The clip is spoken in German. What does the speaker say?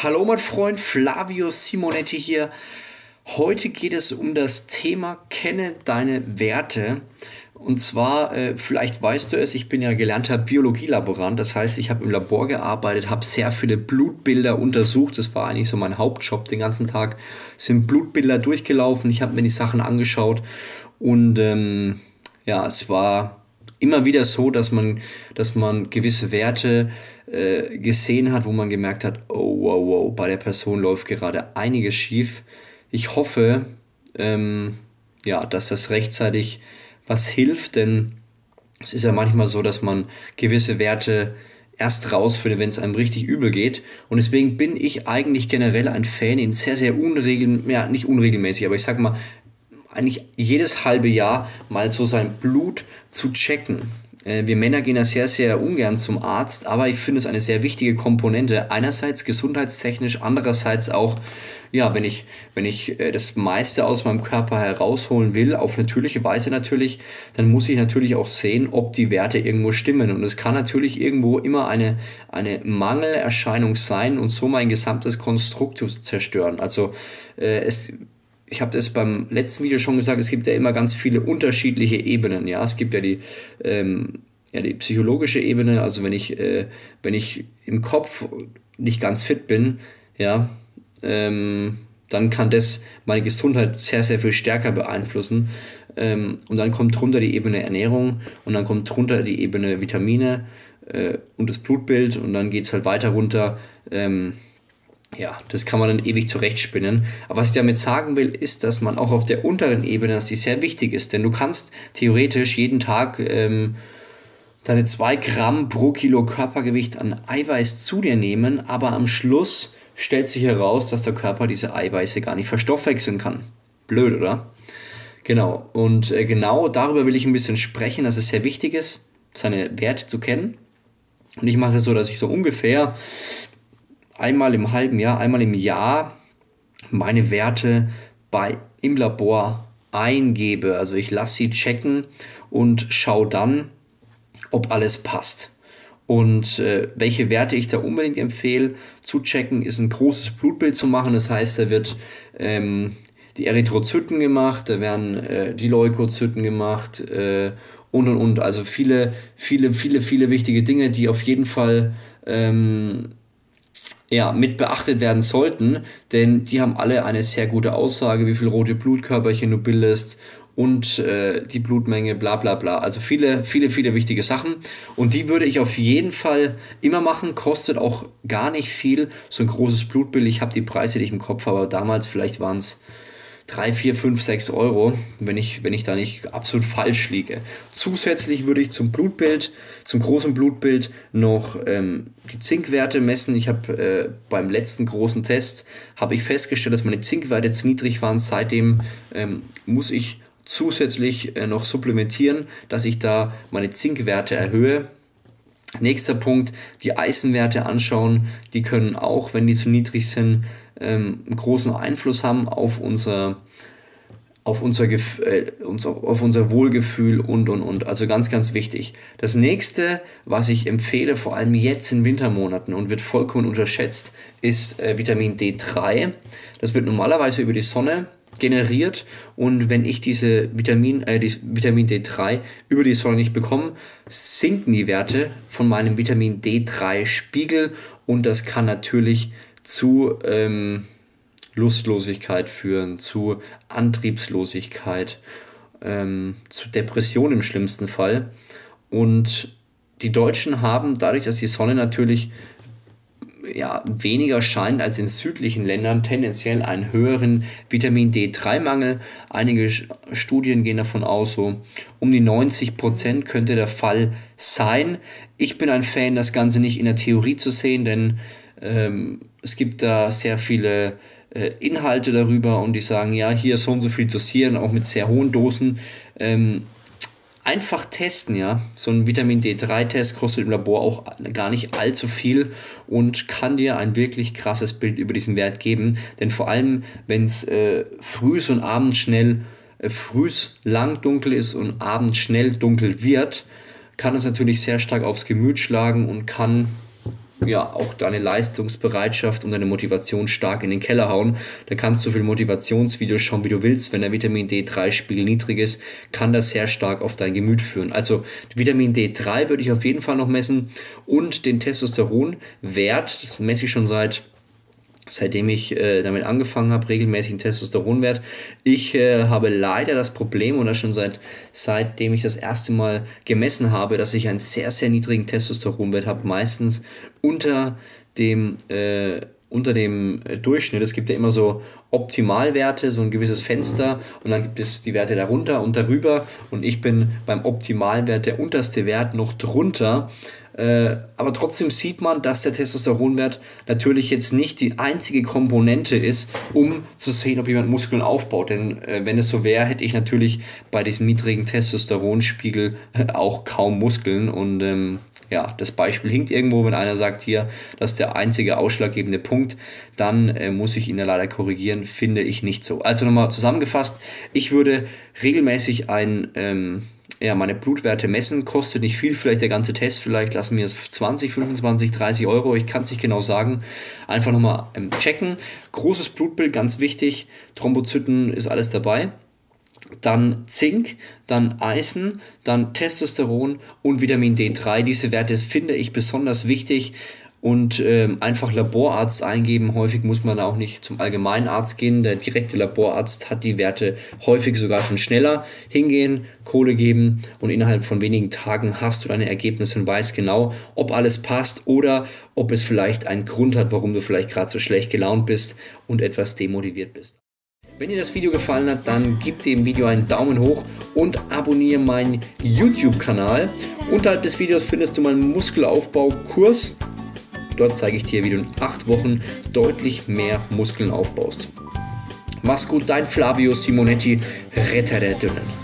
Hallo mein Freund, Flavio Simonetti hier. Heute geht es um das Thema Kenne deine Werte. Und zwar, vielleicht weißt du es, ich bin ja gelernter Biologielaborant. Das heißt, ich habe im Labor gearbeitet, habe sehr viele Blutbilder untersucht. Das war eigentlich so mein Hauptjob. Den ganzen Tag sind Blutbilder durchgelaufen. Ich habe mir die Sachen angeschaut. Und ja, es war immer wieder so, dass man gewisse Werte gesehen hat, wo man gemerkt hat, oh, wow, wow, bei der Person läuft gerade einiges schief. Ich hoffe, ja, dass das rechtzeitig was hilft, denn es ist ja manchmal so, dass man gewisse Werte erst rausfindet, wenn es einem richtig übel geht. Und deswegen bin ich eigentlich generell ein Fan, in sehr, sehr unregelmäßig, ja, nicht unregelmäßig, aber ich sag mal, eigentlich jedes halbe Jahr mal so sein Blut zu checken. Wir Männer gehen da sehr, sehr ungern zum Arzt, aber ich finde es eine sehr wichtige Komponente. Einerseits gesundheitstechnisch, andererseits auch, ja, wenn ich das meiste aus meinem Körper herausholen will, auf natürliche Weise natürlich, dann muss ich natürlich auch sehen, ob die Werte irgendwo stimmen. Und es kann natürlich irgendwo immer eine Mangelerscheinung sein und so mein gesamtes Konstrukt zerstören. Also ich habe das beim letzten Video schon gesagt, es gibt ja immer ganz viele unterschiedliche Ebenen. Ja? Es gibt ja die psychologische Ebene, also wenn ich im Kopf nicht ganz fit bin, ja, dann kann das meine Gesundheit sehr, sehr viel stärker beeinflussen. Und dann kommt drunter die Ebene Ernährung und dann kommt drunter die Ebene Vitamine und das Blutbild und dann geht es halt weiter runter. Ja, das kann man dann ewig zurechtspinnen. Aber was ich damit sagen will, ist, dass man auch auf der unteren Ebene, dass die sehr wichtig ist. Denn du kannst theoretisch jeden Tag deine 2 Gramm pro Kilo Körpergewicht an Eiweiß zu dir nehmen, aber am Schluss stellt sich heraus, dass der Körper diese Eiweiße gar nicht verstoffwechseln kann. Blöd, oder? Genau. Und genau darüber will ich ein bisschen sprechen, dass es sehr wichtig ist, seine Werte zu kennen. Und ich mache es so, dass ich so ungefähr einmal im halben Jahr, einmal im Jahr meine Werte im Labor eingebe. Also ich lasse sie checken und schaue dann, ob alles passt. Und welche Werte ich da unbedingt empfehle zu checken, ist ein großes Blutbild zu machen. Das heißt, da wird die Erythrozyten gemacht, da werden die Leukozyten gemacht und. Also viele, viele, viele, viele wichtige Dinge, die auf jeden Fall ja, mit beachtet werden sollten, denn die haben alle eine sehr gute Aussage, wie viel rote Blutkörperchen du bildest und die Blutmenge, bla bla bla. Also viele, viele, viele wichtige Sachen und die würde ich auf jeden Fall immer machen, kostet auch gar nicht viel, so ein großes Blutbild. Ich habe die Preise nicht im Kopf, aber damals vielleicht waren es 3, 4, 5, 6 Euro, wenn ich da nicht absolut falsch liege. Zusätzlich würde ich zum großen Blutbild noch die Zinkwerte messen. Ich habe beim letzten großen Test, habe ich festgestellt, dass meine Zinkwerte zu niedrig waren. Seitdem muss ich zusätzlich noch supplementieren, dass ich da meine Zinkwerte erhöhe. Nächster Punkt, die Eisenwerte anschauen, die können auch, wenn die zu niedrig sind, einen großen Einfluss haben auf unser Wohlgefühl und. Also ganz, ganz wichtig. Das nächste, was ich empfehle, vor allem jetzt in Wintermonaten und wird vollkommen unterschätzt, ist Vitamin D3. Das wird normalerweise über die Sonne generiert und wenn ich dieses Vitamin D3 über die Sonne nicht bekomme, sinken die Werte von meinem Vitamin D3-Spiegel und das kann natürlich zu Lustlosigkeit führen, zu Antriebslosigkeit, zu Depression im schlimmsten Fall. Und die Deutschen haben, dadurch, dass die Sonne natürlich ja, weniger scheint als in südlichen Ländern, tendenziell einen höheren Vitamin D3-Mangel. Einige Studien gehen davon aus, so um die 90% könnte der Fall sein. Ich bin ein Fan, das Ganze nicht in der Theorie zu sehen, denn es gibt da sehr viele Inhalte darüber und die sagen, ja, hier so und so viel dosieren, auch mit sehr hohen Dosen. Einfach testen, ja. So ein Vitamin D3-Test kostet im Labor auch gar nicht allzu viel und kann dir ein wirklich krasses Bild über diesen Wert geben. Denn vor allem, wenn es frühs und abends schnell, frühs lang dunkel ist und abends schnell dunkel wird, kann es natürlich sehr stark aufs Gemüt schlagen und kann ja auch deine Leistungsbereitschaft und deine Motivation stark in den Keller hauen. Da kannst du für Motivationsvideos schauen, wie du willst. Wenn der Vitamin D3-Spiegel niedrig ist, kann das sehr stark auf dein Gemüt führen. Also Vitamin D3 würde ich auf jeden Fall noch messen und den Testosteronwert, das messe ich schon seitdem ich damit angefangen habe, regelmäßigen Testosteronwert. Ich habe leider das Problem, und das schon seitdem ich das erste Mal gemessen habe, dass ich einen sehr, sehr niedrigen Testosteronwert habe, meistens unter dem Durchschnitt. Es gibt ja immer so Optimalwerte, so ein gewisses Fenster, und dann gibt es die Werte darunter und darüber, und ich bin beim Optimalwert, der unterste Wert, noch drunter. Aber trotzdem sieht man, dass der Testosteronwert natürlich jetzt nicht die einzige Komponente ist, um zu sehen, ob jemand Muskeln aufbaut. Denn wenn es so wäre, hätte ich natürlich bei diesem niedrigen Testosteronspiegel auch kaum Muskeln. Und ja, das Beispiel hinkt irgendwo. Wenn einer sagt, hier, das ist der einzige ausschlaggebende Punkt, dann muss ich ihn ja leider korrigieren, finde ich nicht so. Also nochmal zusammengefasst, ich würde regelmäßig meine Blutwerte messen, kostet nicht viel, vielleicht der ganze Test, vielleicht lassen wir es 20, 25, 30 Euro, ich kann es nicht genau sagen, einfach nochmal checken. Großes Blutbild, ganz wichtig, Thrombozyten ist alles dabei, dann Zink, dann Eisen, dann Testosteron und Vitamin D3, diese Werte finde ich besonders wichtig. Und einfach Laborarzt eingeben, häufig muss man auch nicht zum Allgemeinarzt gehen, der direkte Laborarzt hat die Werte häufig sogar schon schneller, hingehen, Kohle geben und innerhalb von wenigen Tagen hast du deine Ergebnisse und weißt genau, ob alles passt oder ob es vielleicht einen Grund hat, warum du vielleicht gerade so schlecht gelaunt bist und etwas demotiviert bist. Wenn dir das Video gefallen hat, dann gib dem Video einen Daumen hoch und abonniere meinen YouTube-Kanal. Unterhalb des Videos findest du meinen Muskelaufbaukurs. Dort zeige ich dir, wie du in 8 Wochen deutlich mehr Muskeln aufbaust. Mach's gut, dein Flavio Simonetti, Retter der Dünnen.